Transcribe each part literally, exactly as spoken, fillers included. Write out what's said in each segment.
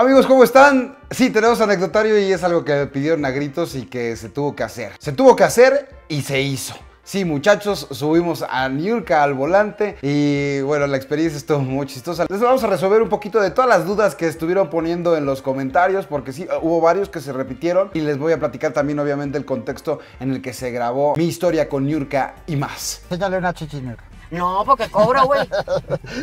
Amigos, ¿cómo están? Sí, tenemos anecdotario y es algo que pidieron a gritos y que se tuvo que hacer. Se tuvo que hacer y se hizo. Sí, muchachos, subimos a Niurka al volante y bueno, la experiencia estuvo muy chistosa. Les vamos a resolver un poquito de todas las dudas que estuvieron poniendo en los comentarios, porque sí, hubo varios que se repitieron, y les voy a platicar también obviamente el contexto en el que se grabó mi historia con Niurka y más. Dale una chichi, Niurka. No, porque cobro, güey.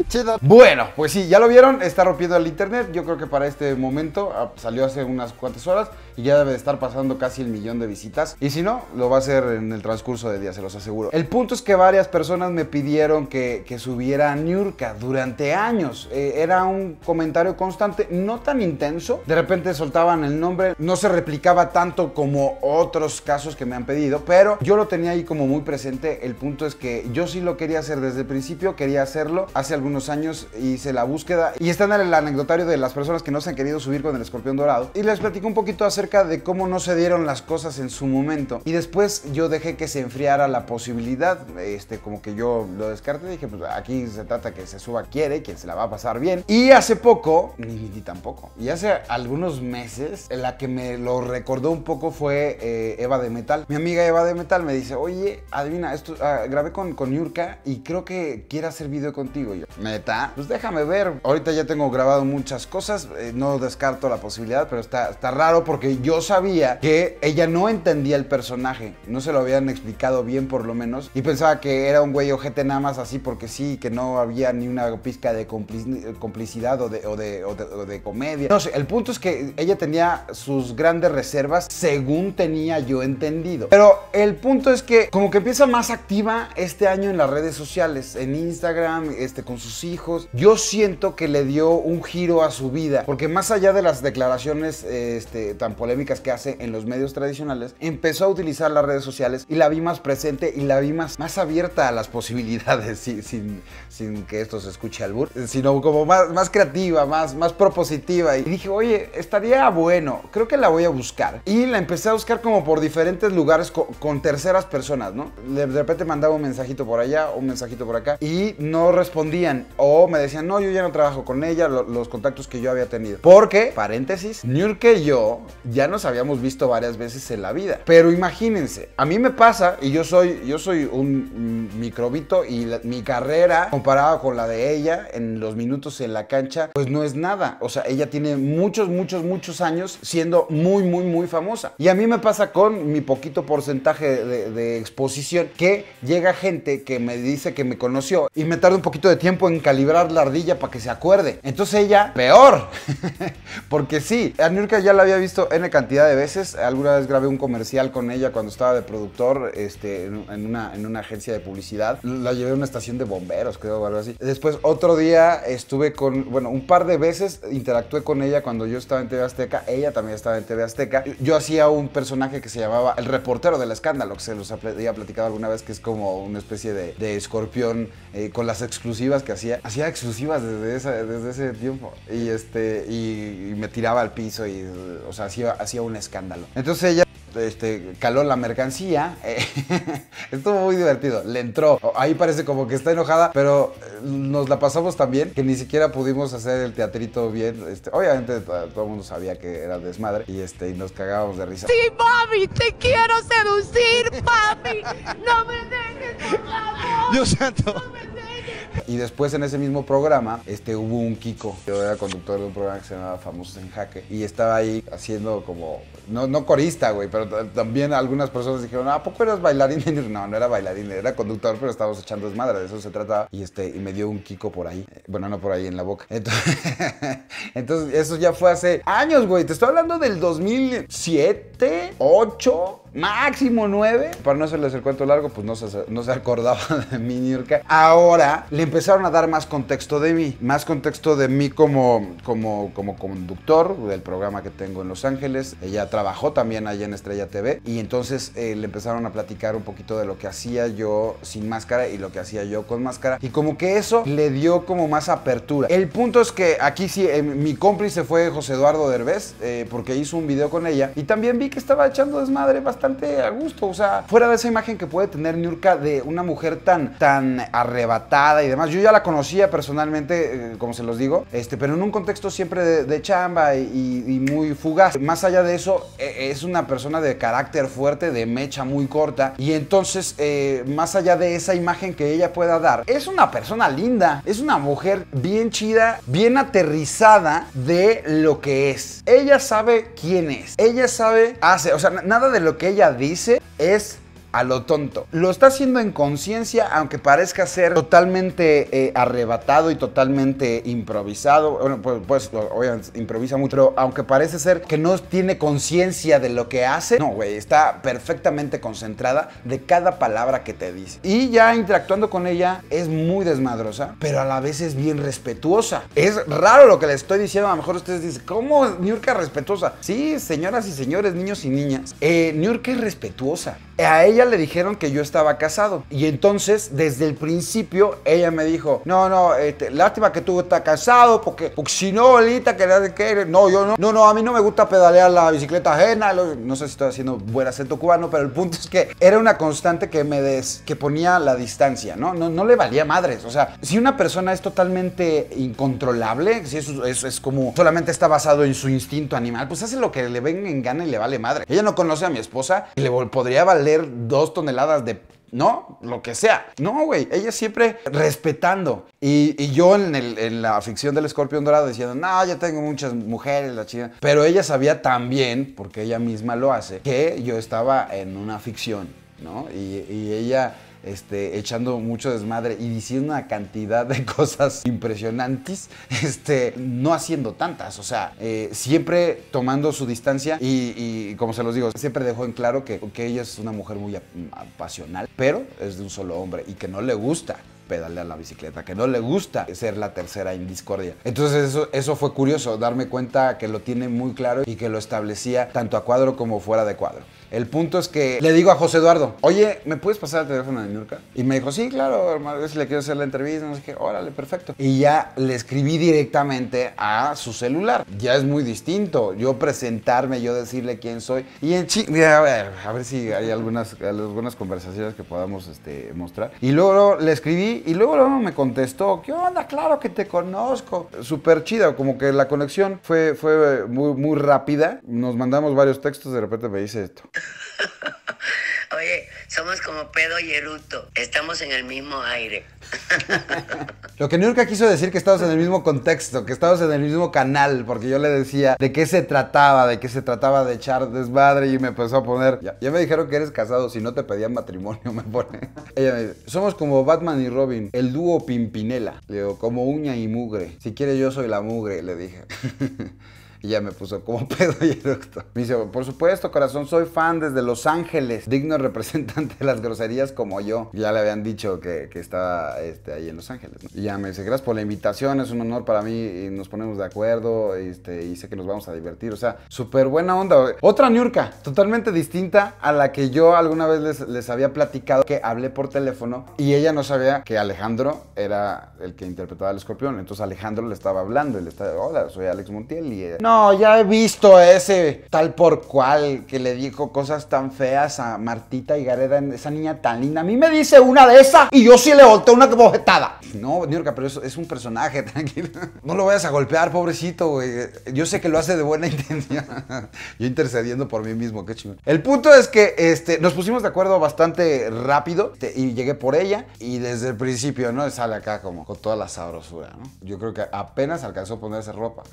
Chido. Bueno, pues sí, ya lo vieron, está rompiendo el internet. Yo creo que para este momento salió hace unas cuantas horas y ya debe de estar pasando casi el millón de visitas. Y si no, lo va a hacer en el transcurso de día, se los aseguro. El punto es que varias personas me pidieron que, que subiera a Niurka durante años. Eh, era un comentario constante, no tan intenso. De repente soltaban el nombre, no se replicaba tanto como otros casos que me han pedido, pero yo lo tenía ahí como muy presente. El punto es que yo sí lo quería hacer desde el principio, quería hacerlo. Hace algunos años hice la búsqueda y está en el anecdotario de las personas que no se han querido subir con el escorpión dorado, y les platico un poquito acerca de cómo no se dieron las cosas en su momento, y después yo dejé que se enfriara la posibilidad. Este, como que yo lo descarté, dije, pues aquí se trata que se suba quiere, quien se la va a pasar bien. Y hace poco, ni, ni tampoco, y hace algunos meses, la que me lo recordó un poco fue eh, Eva de Metal. Mi amiga Eva de Metal me dice, oye, adivina, esto ah, grabé con, con Niurka y creo que quiere hacer video contigo. Yo, ¿neta? Pues déjame ver. Ahorita ya tengo grabado muchas cosas, eh, no descarto la posibilidad, pero está, está raro porque yo sabía que ella no entendía el personaje, no se lo habían explicado bien por lo menos, y pensaba que era un güey ojete nada más así porque sí, que no había ni una pizca de complicidad o de, o, de, o, de, o de comedia. No sé, el punto es que ella tenía sus grandes reservas según tenía yo entendido, pero el punto es que como que empieza más activa este año en las redes sociales, en Instagram, este, con sus hijos. Yo siento que le dio un giro a su vida, porque más allá de las declaraciones este, tan polémicas que hace en los medios tradicionales, empezó a utilizar las redes sociales y la vi más presente y la vi más, más abierta a las posibilidades, sin, sin, sin que esto se escuche albur, sino como más, más creativa, más, más propositiva. Y dije, oye, estaría bueno, creo que la voy a buscar. Y la empecé a buscar como por diferentes lugares con, con terceras personas, ¿no? De repente mandaba un mensajito por allá, un mensajito por acá, y no respondían o me decían, no, yo ya no trabajo con ella, lo, los contactos que yo había tenido, porque paréntesis, Niurka y yo ya nos habíamos visto varias veces en la vida, pero imagínense, a mí me pasa, y yo soy, yo soy un microbito, y la, mi carrera comparada con la de ella en los minutos en la cancha, pues no es nada. O sea, ella tiene muchos, muchos, muchos años siendo muy, muy, muy famosa, y a mí me pasa con mi poquito porcentaje de, de exposición, que llega gente que me dice que que me conoció y me tardó un poquito de tiempo en calibrar la ardilla para que se acuerde. Entonces ella, peor. Porque sí, a Niurka ya la había visto N cantidad de veces. Alguna vez grabé un comercial con ella cuando estaba de productor este, en, una, en una agencia de publicidad. La llevé a una estación de bomberos, creo, o algo así. Después otro día estuve con, bueno, un par de veces interactué con ella cuando yo estaba en T V Azteca. Ella también estaba en T V Azteca. Yo hacía un personaje que se llamaba el reportero del escándalo, que se los había platicado alguna vez, que es como una especie de, de escorpión. Eh, con las exclusivas que hacía, hacía exclusivas desde, esa, desde ese tiempo, y este y, y me tiraba al piso y, o sea, hacía, hacía un escándalo. Entonces ella Este, caló la mercancía. Eh, estuvo muy divertido, le entró. Ahí parece como que está enojada, pero nos la pasamos tan bien que ni siquiera pudimos hacer el teatrito bien. Este, obviamente todo el mundo sabía que era desmadre, y, este, y nos cagábamos de risa. Sí, mami, te quiero seducir, papi. No me dejes, por favor. Dios santo. No me Y después en ese mismo programa este, hubo un Kiko. Yo era conductor de un programa que se llamaba Famosos en Jaque, y estaba ahí haciendo como, no, no corista, güey, pero también algunas personas dijeron, ¿a poco eras bailarín? No, no era bailarín, era conductor, pero estábamos echando desmadre, de eso se trataba. Y, este, y me dio un Kiko por ahí. Bueno, no por ahí, en la boca. Entonces, entonces eso ya fue hace años, güey. Te estoy hablando del dos mil siete, ocho... máximo nueve. Para no hacerles el cuento largo, pues no se, no se acordaba de mí Niurka. Ahora le empezaron a dar más contexto de mí, más contexto de mí como, como, como conductor del programa que tengo en Los Ángeles. Ella trabajó también allá en Estrella T V, y entonces eh, le empezaron a platicar un poquito de lo que hacía yo sin máscara y lo que hacía yo con máscara, y como que eso le dio como más apertura. El punto es que aquí sí, eh, mi cómplice fue José Eduardo Derbez, eh, porque hizo un video con ella, y también vi que estaba echando desmadre bastante a gusto, o sea, fuera de esa imagen que puede tener Niurka de una mujer tan, tan arrebatada y demás. Yo ya la conocía personalmente, eh, como se los digo, este, pero en un contexto siempre de, de chamba y, y muy fugaz. Más allá de eso, eh, es una persona de carácter fuerte, de mecha muy corta, y entonces, eh, más allá de esa imagen que ella pueda dar, es una persona linda, es una mujer bien chida, bien aterrizada de lo que es. Ella sabe quién es, ella sabe, hace, o sea, nada de lo que ella dice es a lo tonto. Lo está haciendo en conciencia, aunque parezca ser totalmente eh, arrebatado y totalmente improvisado. Bueno, pues, pues obviamente improvisa mucho, pero aunque parece ser que no tiene conciencia de lo que hace, no, güey, está perfectamente concentrada de cada palabra que te dice. Y ya interactuando con ella, es muy desmadrosa, pero a la vez es bien respetuosa. Es raro lo que le estoy diciendo, a lo mejor ustedes dicen, ¿cómo Niurka respetuosa? Sí, señoras y señores, niños y niñas, eh, Niurka es respetuosa. A ella le dijeron que yo estaba casado, y entonces desde el principio ella me dijo, no, no, este, lástima que tú estás casado, porque, porque si no, bolita, que no, yo no, no, no, a mí no me gusta pedalear la bicicleta ajena, lo, no sé si estoy haciendo buen acento cubano, pero el punto es que era una constante que me des, que ponía la distancia, ¿no? No, no le valía madres, o sea, si una persona es totalmente incontrolable, si eso, eso es como solamente está basado en su instinto animal, pues hace lo que le venga en gana y le vale madre. Ella no conoce a mi esposa y le podría valer dos toneladas de... no, lo que sea. No, güey, ella siempre respetando. Y, y yo en, el, en la ficción del escorpión dorado diciendo, no, yo tengo muchas mujeres, la chida. Pero ella sabía también, porque ella misma lo hace, que yo estaba en una ficción, ¿no? Y, y ella... Este, echando mucho desmadre y diciendo una cantidad de cosas impresionantes, este, no haciendo tantas, o sea, eh, siempre tomando su distancia y, y como se los digo, siempre dejó en claro que, que ella es una mujer muy ap apasional, pero es de un solo hombre y que no le gusta pedalear la bicicleta, que no le gusta ser la tercera en discordia. Entonces eso, eso fue curioso, darme cuenta que lo tiene muy claro y que lo establecía tanto a cuadro como fuera de cuadro. El punto es que le digo a José Eduardo, oye, ¿me puedes pasar el teléfono de Niurka? Y me dijo, sí, claro, hermano, si le quiero hacer la entrevista, no sé qué, órale, perfecto. Y ya le escribí directamente a su celular. Ya es muy distinto yo presentarme, yo decirle quién soy. Y en chi... A ver, a ver si hay algunas, algunas conversaciones que podamos este, mostrar. Y luego, luego le escribí y luego, luego me contestó, ¿qué onda? Claro que te conozco. Súper chida, como que la conexión fue, fue muy, muy rápida. Nos mandamos varios textos, de repente me dice esto. Oye, somos como pedo y eructo, estamos en el mismo aire. Lo que Niurka quiso decir que estábamos en el mismo contexto, que estábamos en el mismo canal, porque yo le decía de qué se trataba, de qué se trataba de echar desmadre y me empezó a poner, ya, ya me dijeron que eres casado, si no te pedían matrimonio, me pone. Ella me dice, somos como Batman y Robin, el dúo Pimpinela. Le digo, como uña y mugre, si quiere yo soy la mugre, le dije. Y ya me puso como pedo y eructo. Me dice, por supuesto, corazón, soy fan desde Los Ángeles, digno representante de las groserías como yo. Ya le habían dicho que, que estaba este, ahí en Los Ángeles, ¿no? Y ya me dice, gracias por la invitación, es un honor para mí y nos ponemos de acuerdo este, y sé que nos vamos a divertir. O sea, súper buena onda. Otra Niurka, totalmente distinta a la que yo alguna vez les, les había platicado, que hablé por teléfono y ella no sabía que Alejandro era el que interpretaba al escorpión. Entonces Alejandro le estaba hablando y le estaba, hola, soy Alex Montiel y... Eh, No, ya he visto a ese tal por cual que le dijo cosas tan feas a Martita Gareda, esa niña tan linda. A mí me dice una de esas y yo sí le volteo una bofetada. No, Niurka, pero eso es un personaje, tranquilo. No lo vayas a golpear, pobrecito, güey. Yo sé que lo hace de buena intención. Yo intercediendo por mí mismo, qué chingón. El punto es que este, nos pusimos de acuerdo bastante rápido este, y llegué por ella y desde el principio, ¿no? Sale acá como con toda la sabrosura, ¿no? Yo creo que apenas alcanzó a ponerse ropa.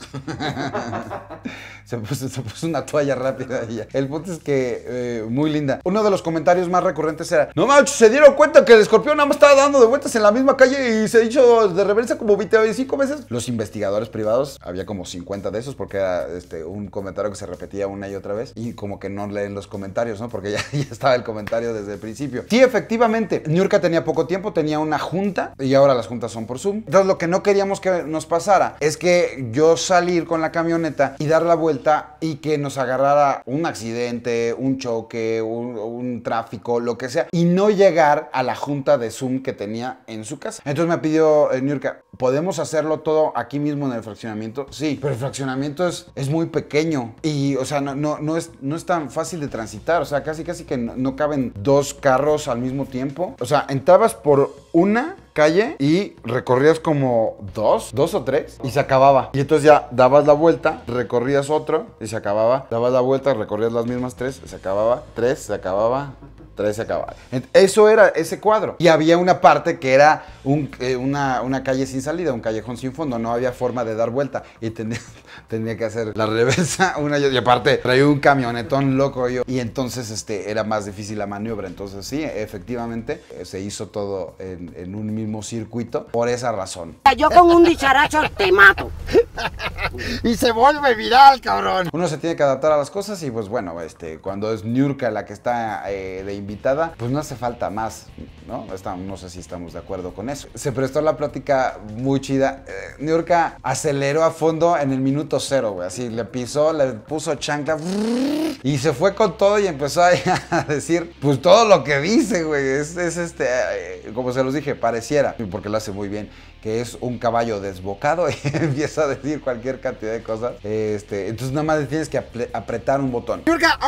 Se puso, se puso una toalla rápida ella. El punto es que eh, muy linda. Uno de los comentarios más recurrentes era, no manches, se dieron cuenta que el escorpión nada más estaba dando de vueltas en la misma calle y se hizo de reversa como veinticinco veces. Los investigadores privados, había como cincuenta de esos, porque era este, un comentario que se repetía una y otra vez. Y como que no leen los comentarios, ¿no? Porque ya, ya estaba el comentario desde el principio. Sí, efectivamente, Niurka tenía poco tiempo, tenía una junta y ahora las juntas son por Zoom. Entonces lo que no queríamos que nos pasara es que yo salir con la camioneta camioneta y dar la vuelta y que nos agarrara un accidente, un choque, un, un tráfico, lo que sea, y no llegar a la junta de Zoom que tenía en su casa. Entonces me pidió eh, Niurka, ¿podemos hacerlo todo aquí mismo en el fraccionamiento? Sí, pero el fraccionamiento es, es muy pequeño y, o sea, no, no, no, es, no es tan fácil de transitar. O sea, casi casi que no, no caben dos carros al mismo tiempo. O sea, entrabas por una calle y recorrías como dos, dos o tres y se acababa. Y entonces ya dabas la vuelta, recorrías otro y se acababa. Dabas la vuelta, recorrías las mismas tres, se acababa. Tres, se acababa. Tres, se acababa. Eso era ese cuadro. Y había una parte que era un, eh, una, una calle sin salida, un callejón sin fondo. No había forma de dar vuelta. Y tenía, tenía que hacer la reversa una y otra. Y aparte traía un camionetón loco yo. Y entonces este, era más difícil la maniobra. Entonces sí, efectivamente, eh, se hizo todo en, en un mismo circuito por esa razón. Yo con un dicharacho te mato. Y se vuelve viral, cabrón. Uno se tiene que adaptar a las cosas y pues bueno, este, cuando es Niurka la que está eh, de invitada, pues no hace falta más, ¿no? Está, no sé si estamos de acuerdo con eso. Se prestó la plática muy chida. Eh, Niurka aceleró a fondo en el minuto cero, güey. Así le pisó, le puso chancla y se fue con todo y empezó a, a decir pues todo lo que dice, güey. Es, es este, eh, como se los dije, parecía, porque lo hace muy bien, que es un caballo desbocado y empieza a decir cualquier cantidad de cosas. Este, entonces nada más tienes que apretar un botón. Niurka,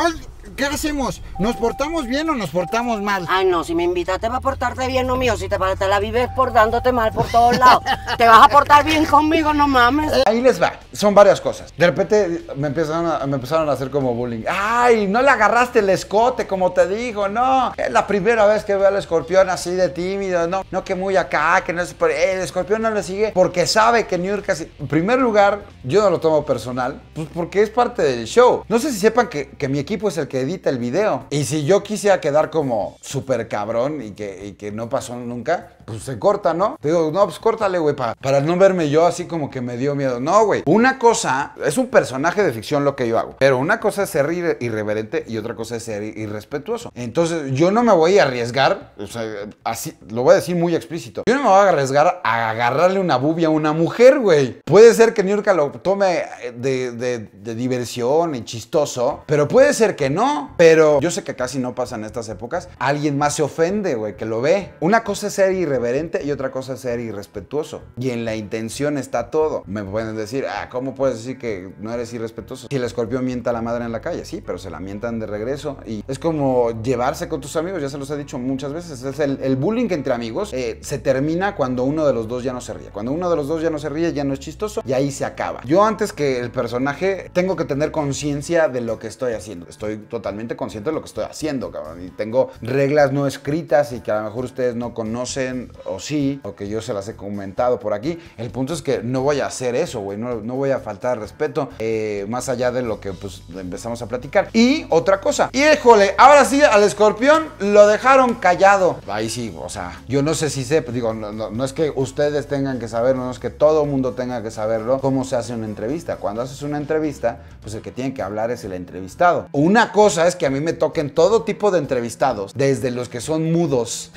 ¿qué hacemos? ¿Nos portamos bien o nos portamos mal? Ay, no, si me invitas te va a portarte bien, no mío. Si te, te la vives portándote mal por todos lados, te vas a portar bien conmigo, no mames. Ahí les va, son varias cosas. De repente me empezaron a, me empezaron a hacer como bullying. Ay, no le agarraste el escote como te digo, no. Es la primera vez que veo al escorpión así de tímido, no, no que muy acá, que no es... El escorpión no le sigue porque sabe que Niurka... Si... En primer lugar, yo no lo tomo personal, pues porque es parte del show. No sé si sepan que, que mi equipo es el que edita el video. Y si yo quisiera quedar como súper cabrón y que, y que no pasó nunca, pues se corta, ¿no? Te digo, no, pues córtale, güey, pa, para no verme yo así como que me dio miedo. No, güey. Una cosa, es un personaje de ficción lo que yo hago, pero una cosa es ser irre irreverente y otra cosa es ser irrespetuoso. Entonces, yo no me voy a arriesgar, o sea, así, lo voy a decir muy explícito, yo no me voy a arriesgar a agarrarle una bubia a una mujer, güey. Puede ser que Niurka lo tome de, de, de diversión y chistoso, pero puede ser que no. Pero yo sé que casi no pasa en estas épocas. Alguien más se ofende, güey, que lo ve. Una cosa es ser irreverente y otra cosa es ser irrespetuoso. Y en la intención está todo. Me pueden decir, ah, ¿cómo puedes decir que no eres irrespetuoso? Si el escorpión mienta a la madre en la calle, sí, pero se la mientan de regreso. Y es como llevarse con tus amigos, ya se los he dicho muchas veces. Es el, el bullying entre amigos eh, se termina cuando uno de los dos ya no se ríe. Cuando uno de los dos ya no se ríe, ya no es chistoso y ahí se acaba. Yo antes que el personaje tengo que tener conciencia de lo que estoy haciendo. Estoy totalmente consciente de lo que estoy haciendo, cabrón. Y tengo reglas no escritas y que a lo mejor ustedes no conocen o sí, o que yo se las he comentado por aquí. El punto es que no voy a hacer eso, güey. No, no voy a faltar respeto eh, más allá de lo que pues empezamos a platicar. Y otra cosa. Híjole, ahora sí al escorpión lo dejaron callado. Ahí sí, o sea, yo no sé si sé, digo, no, no, no es que ustedes tengan que saberlo, no es que todo mundo tenga que saberlo, cómo se hace una entrevista. Cuando haces una entrevista, pues el que tiene que hablar es el entrevistado. Una cosa es que a mí me toquen todo tipo de entrevistados, desde los que son mudos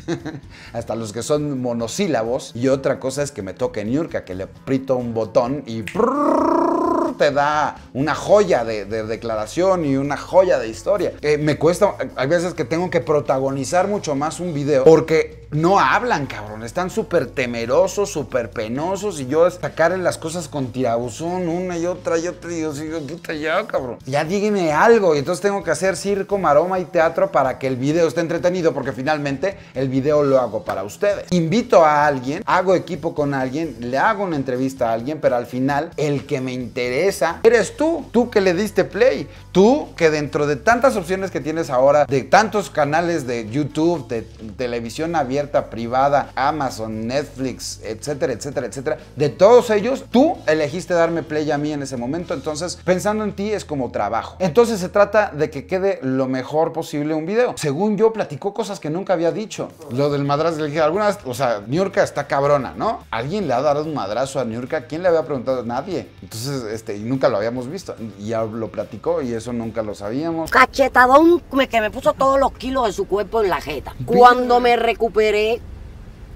hasta los que son monosílabos, y otra cosa es que me toque Niurka, que le aprieto un botón y te da una joya de, de declaración y una joya de historia. Eh, me cuesta, hay veces que tengo que protagonizar mucho más un video porque no hablan, cabrón. Están súper temerosos, súper penosos y yo sacarle las cosas con tirabuzón una y otra y otra y yo digo, puta ya, cabrón. Ya dígame algo. Y entonces tengo que hacer circo, maroma y teatro para que el video esté entretenido porque finalmente el video lo hago para ustedes. Invito a alguien, hago equipo con alguien, le hago una entrevista a alguien, pero al final el que me interesa esa eres tú, tú que le diste play, tú que dentro de tantas opciones que tienes ahora, de tantos canales de YouTube, de televisión abierta, privada, Amazon, Netflix, etcétera, etcétera, etcétera, de todos ellos, tú elegiste darme play a mí en ese momento, entonces pensando en ti es como trabajo. Entonces se trata de que quede lo mejor posible un video. Según yo, platicó cosas que nunca había dicho. Lo del madrazo, le dije, algunas, o sea, Niurka está cabrona, ¿no? ¿Alguien le ha dado un madrazo a Niurka? ¿Quién le había preguntado? Nadie. Entonces, este, y nunca lo habíamos visto, y ya lo platicó y eso nunca lo sabíamos. Cachetadón que me puso todos los kilos de su cuerpo en la jeta. Cuando me recuperé...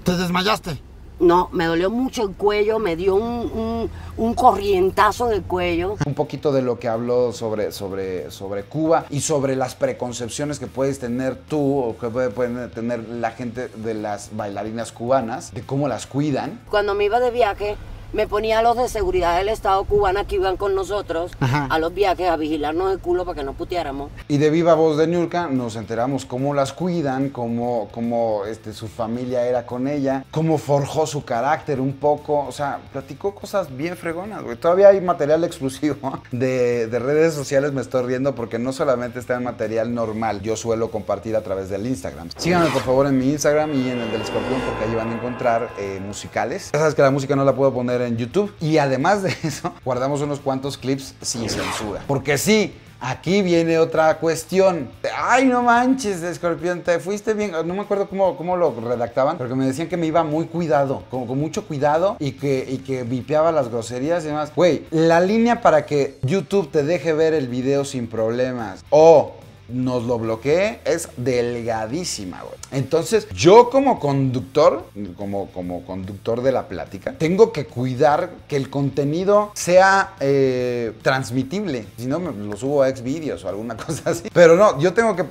¿Te desmayaste? No, me dolió mucho el cuello, me dio un, un, un corrientazo de cuello. Un poquito de lo que habló sobre, sobre, sobre Cuba y sobre las preconcepciones que puedes tener tú o que pueden tener la gente de las bailarinas cubanas, de cómo las cuidan. Cuando me iba de viaje, me ponía a los de seguridad del Estado cubana que iban con nosotros, ajá, a los viajes a vigilarnos el culo para que no puteáramos. Y de viva voz de Niurka nos enteramos cómo las cuidan, cómo, cómo este, su familia era con ella, cómo forjó su carácter un poco. O sea, platicó cosas bien fregonas, güey. Todavía hay material exclusivo de, de redes sociales, me estoy riendo, porque no solamente está el material normal. Yo suelo compartir a través del Instagram. Síganme, por favor, en mi Instagram y en el del Escorpión, porque ahí van a encontrar eh, musicales. Ya sabes que la música no la puedo poner en YouTube, y además de eso guardamos unos cuantos clips sin censura, porque sí, aquí viene otra cuestión. Ay, no manches, Escorpión, te fuiste bien. No me acuerdo cómo, cómo lo redactaban, porque me decían que me iba muy cuidado, con, con mucho cuidado, y que, y que vipeaba las groserías y demás. Güey, la línea para que YouTube te deje ver el video sin problemas o nos lo bloqueé es delgadísima, güey. Entonces, yo como conductor, como, como conductor de la plática, tengo que cuidar que el contenido sea eh, transmitible. Si no, me lo subo a Xvideos o alguna cosa así. Pero no, yo tengo que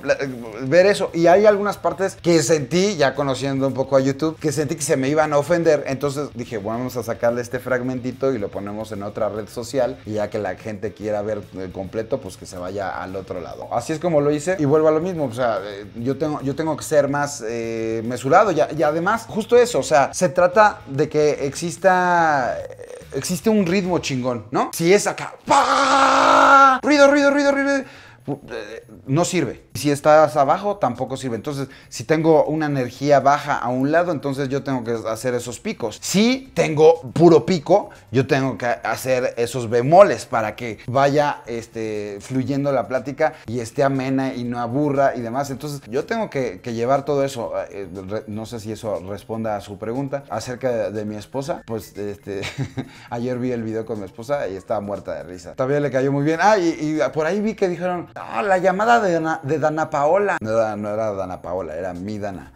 ver eso. Y hay algunas partes que sentí, ya conociendo un poco a YouTube, que sentí que se me iban a ofender. Entonces dije, bueno, vamos a sacarle este fragmentito y lo ponemos en otra red social. Y ya que la gente quiera ver el completo, pues que se vaya al otro lado. Así es como lo hice, y vuelvo a lo mismo. O sea, yo tengo, yo tengo que ser más eh, mesurado, y, y además, justo eso, o sea, se trata de que exista, existe un ritmo chingón, ¿no? Si es acá, ¡pah! Ruido, ruido, ruido, ruido, no sirve. Si estás abajo, tampoco sirve. Entonces, si tengo una energía baja a un lado, entonces yo tengo que hacer esos picos. Si tengo puro pico, yo tengo que hacer esos bemoles para que vaya este, fluyendo la plática y esté amena y no aburra y demás. Entonces, yo tengo que, que llevar todo eso. No sé si eso responda a su pregunta. Acerca de, de mi esposa, pues este, ayer vi el video con mi esposa y estaba muerta de risa. Todavía le cayó muy bien. Ah, y, y por ahí vi que dijeron, ah, la llamada de Dana, de Dana Paola. No era, no era Dana Paola, era mi Dana.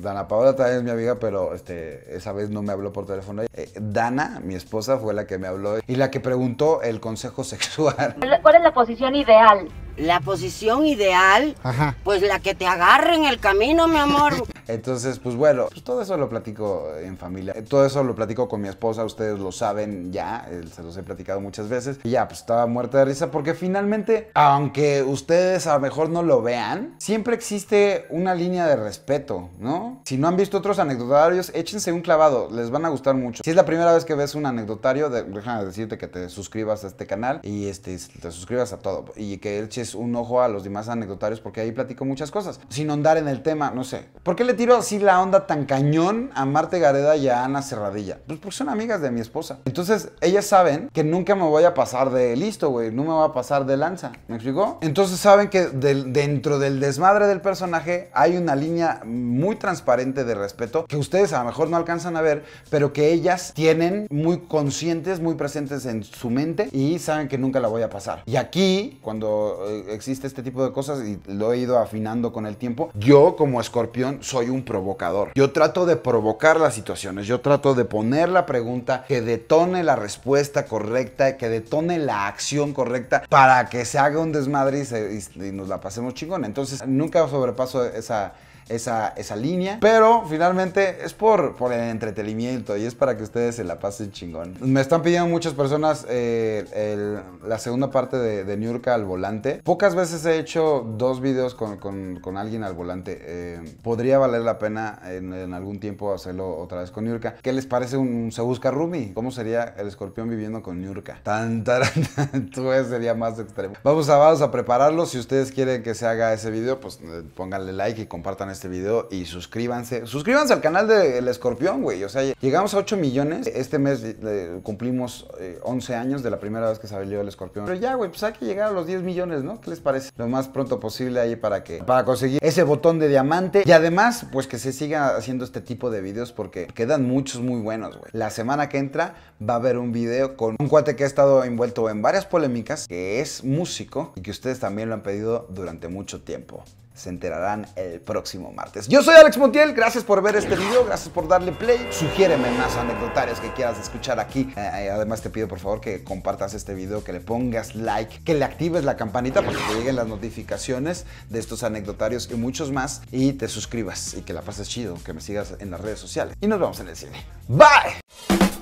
Dana Paola también es mi amiga, pero este, esa vez no me habló por teléfono. Eh, Dana, mi esposa, fue la que me habló y la que preguntó el consejo sexual. ¿Cuál es la posición ideal? La posición ideal, ajá, pues la que te agarre en el camino, mi amor. Entonces, pues bueno, pues todo eso lo platico en familia. Todo eso lo platico con mi esposa, ustedes lo saben ya, se los he platicado muchas veces. Y ya, pues estaba muerta de risa, porque finalmente, aunque ustedes a lo mejor no lo vean, siempre existe una línea de respeto, ¿no? Si no han visto otros anecdotarios, échense un clavado, les van a gustar mucho. Si es la primera vez que ves un anecdotario, déjame decirte que te suscribas a este canal y este, te suscribas a todo. Y que eches un ojo a los demás anecdotarios, porque ahí platico muchas cosas. Sin ahondar en el tema, no sé. ¿Por qué le tiro así la onda tan cañón a Martita Gareda y a Ana Cerradilla? Pues porque son amigas de mi esposa. Entonces, ellas saben que nunca me voy a pasar de listo, güey. No me voy a pasar de lanza. ¿Me explicó? Entonces, saben que de, dentro del desmadre del personaje hay una línea muy transparente de respeto que ustedes a lo mejor no alcanzan a ver, pero que ellas tienen muy conscientes, muy presentes en su mente, y saben que nunca la voy a pasar. Y aquí, cuando eh, existe este tipo de cosas, y lo he ido afinando con el tiempo, yo como escorpión soy un provocador. Yo trato de provocar las situaciones, yo trato de poner la pregunta que detone la respuesta correcta, que detone la acción correcta para que se haga un desmadre y, se, y, y nos la pasemos chingón. Entonces, nunca sobrepaso esa... Esa, esa línea, pero finalmente es por, por el entretenimiento y es para que ustedes se la pasen chingón. Me están pidiendo muchas personas eh, el, la segunda parte de, de Niurka al volante. Pocas veces he hecho dos videos con, con, con alguien al volante. Eh, podría valer la pena en, en algún tiempo hacerlo otra vez con Niurka. ¿Qué les parece un, un Se Busca Rumi? ¿Cómo sería el escorpión viviendo con Niurka? Tan, tan, tan, tu vez sería más extremo. Vamos a, vamos a prepararlo. Si ustedes quieren que se haga ese video, pues eh, pónganle like y compartan este video y suscríbanse. Suscríbanse al canal del Escorpión, güey. O sea, llegamos a ocho millones. Este mes eh, cumplimos eh, once años de la primera vez que salió el Escorpión. Pero ya, güey, pues hay que llegar a los diez millones, ¿no? ¿Qué les parece? Lo más pronto posible ahí para que, para conseguir ese botón de diamante. Y además, pues que se siga haciendo este tipo de videos, porque quedan muchos muy buenos, güey. La semana que entra va a haber un video con un cuate que ha estado envuelto en varias polémicas, que es músico y que ustedes también lo han pedido durante mucho tiempo. se enterarán el próximo martes. Yo soy Alex Montiel, gracias por ver este video, gracias por darle play. Sugiéreme más anecdotarios que quieras escuchar aquí. Eh, además te pido por favor que compartas este video, que le pongas like, que le actives la campanita para que te lleguen las notificaciones de estos anecdotarios y muchos más. Y te suscribas y que la pases chido, que me sigas en las redes sociales. Y nos vemos en el cine. Bye.